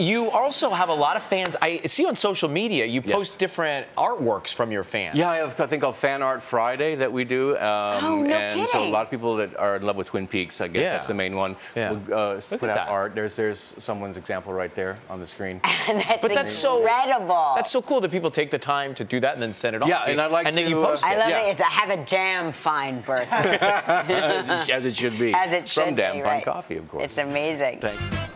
You also have a lot of fans. I see on social media you post different artworks from your fans. Yeah, I have a thing called Fan Art Friday that we do. And so a lot of people that are in love with Twin Peaks, I guess that's the main one, will put out art. There's someone's example right there on the screen. That's incredible. That's so cool that people take the time to do that and then send it off to you. And I like then you post it. I love it. It's a have a jam fine birthday. As it should be. As it should be, right. From jam fine coffee, of course. It's amazing. Thank you.